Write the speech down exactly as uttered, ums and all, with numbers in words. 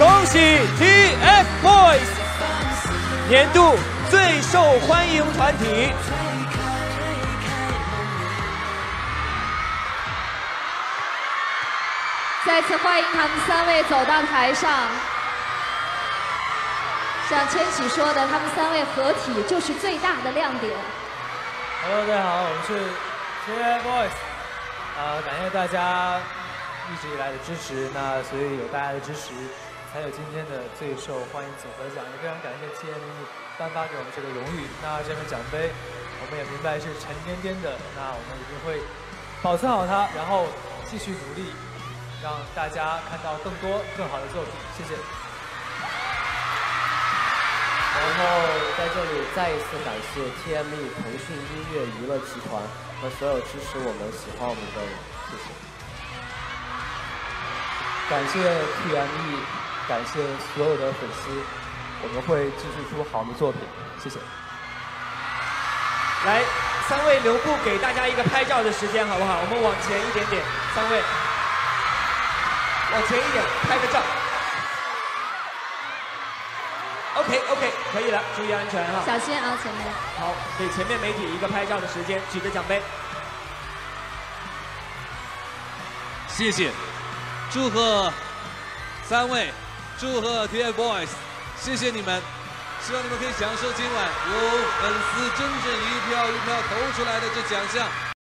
恭喜 T F boys 年度最受欢迎团体。再次欢迎他们三位走到台上。像千玺说的，他们三位合体就是最大的亮点。Hello， 大家好，我们是 T F boys， 呃，感谢大家一直以来的支持，那所以有大家的支持。 还有今天的最受欢迎组合奖，也非常感谢 T M E 颁发给我们这个荣誉。那这份奖杯，我们也明白是沉甸甸的，那我们一定会保存好它，然后继续努力，让大家看到更多更好的作品。谢谢。然后在这里再一次感谢 T M E 腾讯音乐娱乐集团和所有支持我们、喜欢我们的人，谢谢。感谢 T M E。 感谢所有的粉丝，我们会继续出好的作品，谢谢。来，三位留步，给大家一个拍照的时间，好不好？我们往前一点点，三位，往前一点，拍个照。OK OK， 可以了，注意安全哈。小心啊，前面。好，给前面媒体一个拍照的时间，举着奖杯。谢谢，祝贺三位。 祝贺 T F boys， 谢谢你们，希望你们可以享受今晚由粉丝真正一票一票投出来的这奖项。